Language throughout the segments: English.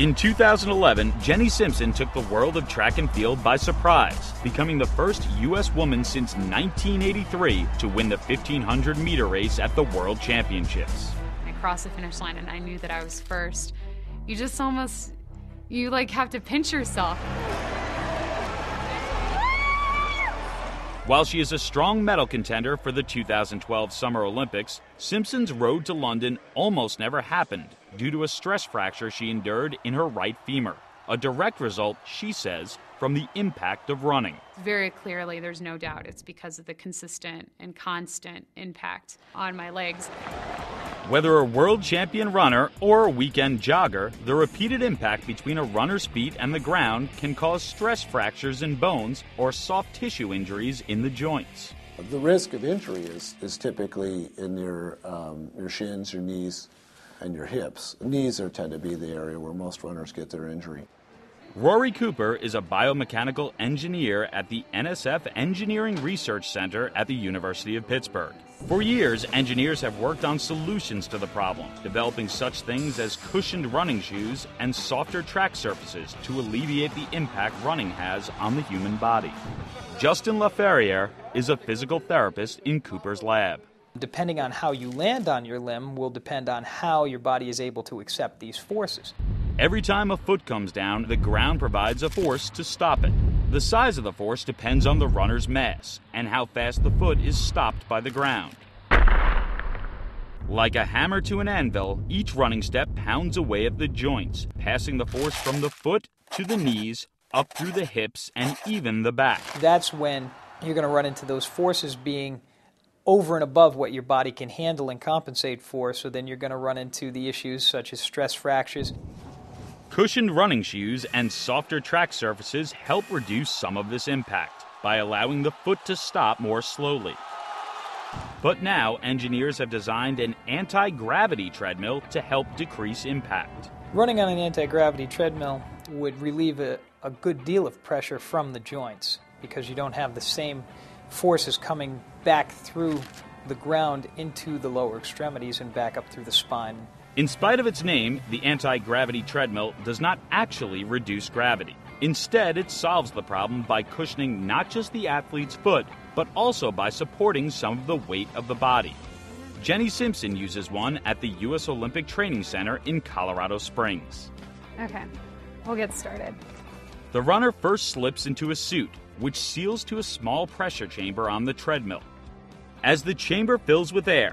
In 2011, Jenny Simpson took the world of track and field by surprise, becoming the first U.S. woman since 1983 to win the 1,500-meter race at the World Championships. I crossed the finish line and I knew that I was first. You just almost, you like have to pinch yourself. While she is a strong medal contender for the 2012 Summer Olympics, Simpson's road to London almost never happened due to a stress fracture she endured in her right femur, a direct result, she says, from the impact of running. Very clearly, there's no doubt it's because of the consistent and constant impact on my legs. Whether a world champion runner or a weekend jogger, the repeated impact between a runner's feet and the ground can cause stress fractures in bones or soft tissue injuries in the joints. The risk of injury is typically in your shins, your knees, and your hips. Knees tend to be the area where most runners get their injury. Rory Cooper is a biomechanical engineer at the NSF Engineering Research Center at the University of Pittsburgh. For years, engineers have worked on solutions to the problem, developing such things as cushioned running shoes and softer track surfaces to alleviate the impact running has on the human body. Justin LaFerriere is a physical therapist in Cooper's lab. Depending on how you land on your limb will depend on how your body is able to accept these forces. Every time a foot comes down, the ground provides a force to stop it. The size of the force depends on the runner's mass and how fast the foot is stopped by the ground. Like a hammer to an anvil, each running step pounds away at the joints, passing the force from the foot to the knees, up through the hips, and even the back. That's when you're going to run into those forces being over and above what your body can handle and compensate for, so then you're going to run into the issues such as stress fractures. Cushioned running shoes and softer track surfaces help reduce some of this impact by allowing the foot to stop more slowly. But now, engineers have designed an anti-gravity treadmill to help decrease impact. Running on an anti-gravity treadmill would relieve a good deal of pressure from the joints because you don't have the same forces coming back through the ground into the lower extremities and back up through the spine. In spite of its name, the anti-gravity treadmill does not actually reduce gravity. Instead, it solves the problem by cushioning not just the athlete's foot, but also by supporting some of the weight of the body. Jenny Simpson uses one at the US Olympic Training Center in Colorado Springs. Okay, we'll get started. The runner first slips into a suit, which seals to a small pressure chamber on the treadmill. As the chamber fills with air,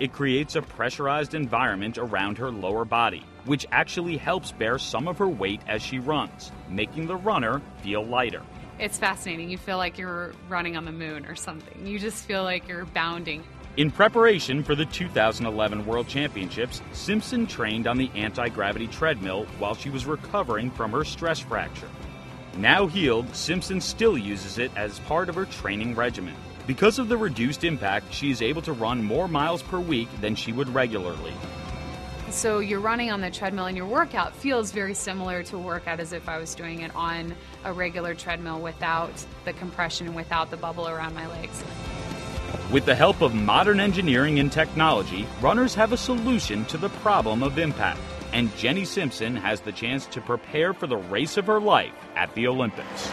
it creates a pressurized environment around her lower body, which actually helps bear some of her weight as she runs, making the runner feel lighter. It's fascinating. You feel like you're running on the moon or something. You just feel like you're bounding. In preparation for the 2011 World Championships, Simpson trained on the anti-gravity treadmill while she was recovering from her stress fracture. Now healed, Simpson still uses it as part of her training regimen. Because of the reduced impact, she is able to run more miles per week than she would regularly. So you're running on the treadmill and your workout feels very similar to a workout as if I was doing it on a regular treadmill without the compression and without the bubble around my legs. With the help of modern engineering and technology, runners have a solution to the problem of impact. And Jenny Simpson has the chance to prepare for the race of her life at the Olympics.